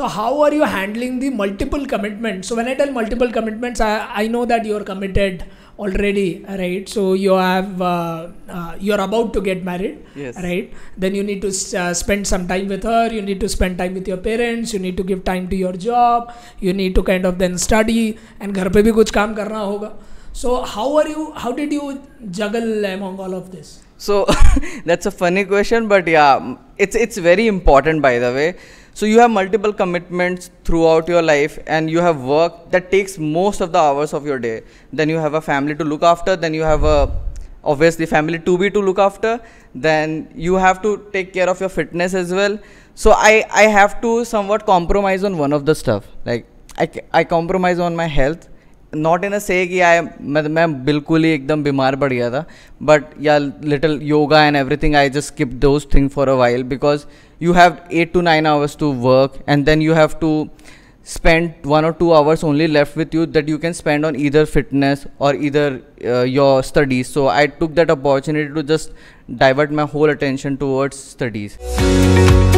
So how are you handling the multiple commitments? So when I tell multiple commitments, I know that you're committed already, right? So you have you're about to get married, yes, right? Then you need to spend some time with her. You need to spend time with your parents. You need to give time to your job. You need to kind of then study and घर पे भी कुछ काम करना होगा. So how did you juggle among all of this? So that's a funny question, but yeah, it's very important, by the way. So you have multiple commitments throughout your life, and you have work that takes most of the hours of your day. Then you have a family to look after, then you have obviously family to look after, then you have to take care of your fitness as well. So I have to somewhat compromise on one of the stuff. Like I compromise on my health. Not in a say कि मैं बिल्कुल ही एकदम बीमार पड़ गया था, but yeah, little yoga and everything, I just skipped those things for a while because you have 8 to 9 hours to work, and then you have to spend 1 or 2 hours only left with you that you can spend on either fitness or either your studies. So I took that opportunity to just divert my whole attention towards studies.